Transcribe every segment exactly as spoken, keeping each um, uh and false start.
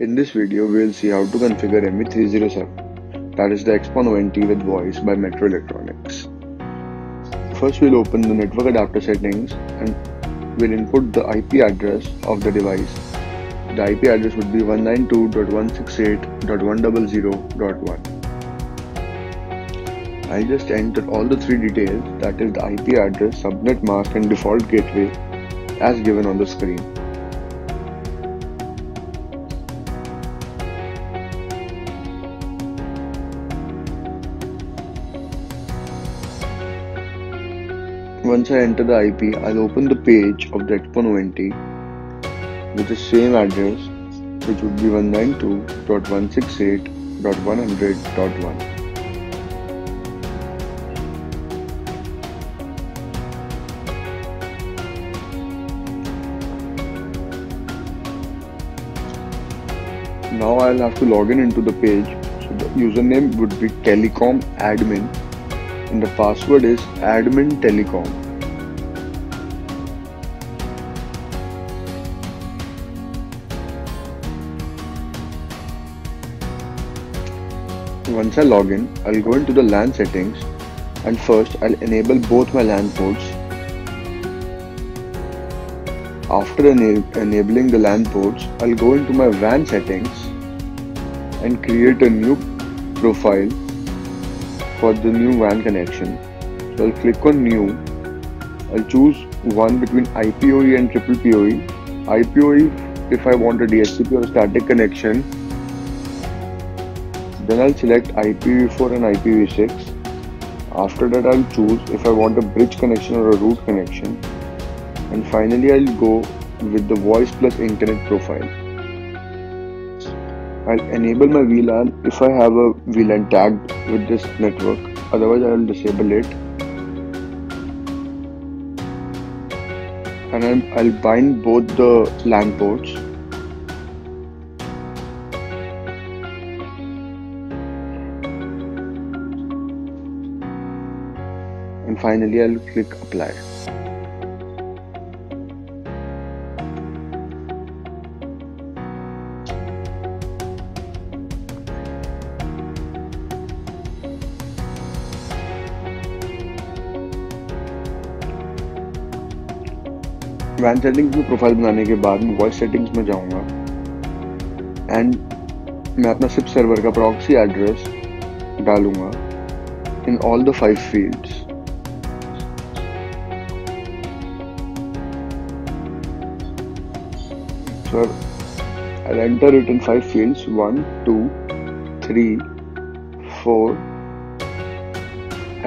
In this video, we will see how to configure M E three oh seven, that is the XPON O N T with voice by Metro Electronics. First, we'll open the network adapter settings and we'll input the I P address of the device. The I P address would be one ninety-two dot one sixty-eight dot one hundred dot one. I'll just enter all the three details, that is the I P address, subnet mask and default gateway as given on the screen. Once I enter the I P, I'll open the page of the XPON O N T with the same address, which would be one ninety-two dot one sixty-eight dot one hundred dot one. Now I'll have to log in into the page, so the username would be telecom admin and the password is admin telecom. Once I log in, I'll go into the LAN settings and first I'll enable both my LAN ports. After enab enabling the LAN ports, I'll go into my W A N settings and create a new profile for the new W A N connection. So I'll click on new, I'll choose one between I P O E and Triple P O E. I P O E if I want a D H C P or a static connection, then I'll select I P v four and I P v six. After that I'll choose if I want a bridge connection or a root connection, and finally I'll go with the voice plus internet profile. I'll enable my V LAN if I have a V LAN tagged with this network, otherwise I will disable it. And I'll, I'll bind both the LAN ports. And finally I'll click apply. W A N settings में profile बनाने के बाद मैं voice settings में जाऊंगा and मैं अपना SIP server का प्रॉक्सी एड्रेस डालूंगा in all the five fields. So I enter it in five fields one two three four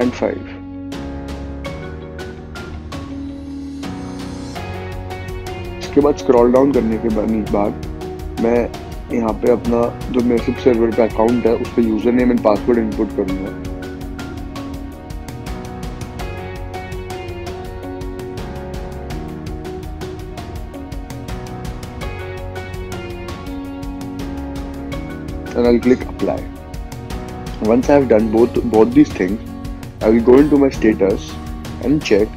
and five. उसके बाद स्क्रॉल डाउन करने के बाद मैं यहाँ पे अपना जो मेरा सिप सर्वर का अकाउंट है उस पर user name and password input करूँगा. And I'll click apply. Once I have done both both these things, I will go into my status and check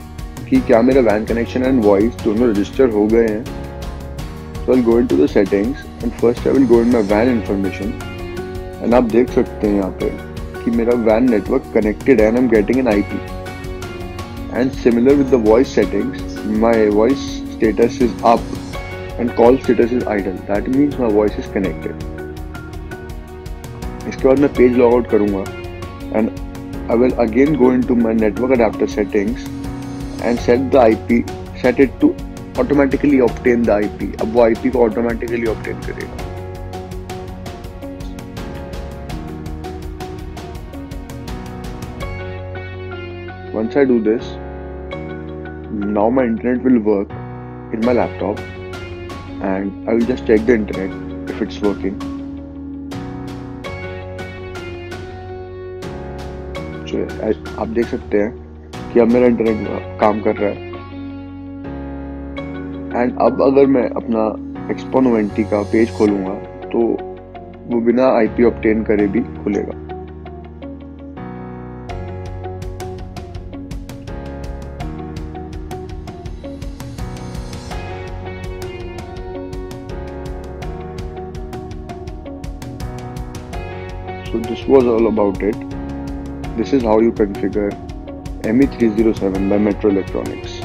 कि क्या मेरा W A N connection and voice दोनों register हो गए हैं. So I'll go into the settings and first I will go in my W A N information and आप देख सकते हैं यहाँ पे कि मेरा W A N network connected है and I'm getting an I P. And similar with the voice settings, my voice status is up and call status is idle. That means my voice is connected. इसके बाद मैं page log out करूँगा and I will again go into my network adapter settings and set the I P, set it to automatically obtain the I P. अब वो I P को automatically obtain करेगा. Once I do this, now my internet will work in my laptop and I will just check the internet if it's working. So आप देख सकते हैं कि अब मेरा इंटरनेट काम कर रहा है. एंड अब अगर मैं अपना XPON O N T का पेज खोलूंगा तो वो बिना आईपी ऑब्टेन करे भी खुलेगा. So this was all about it. This is how you configure M E three oh seven by Metro Electronics.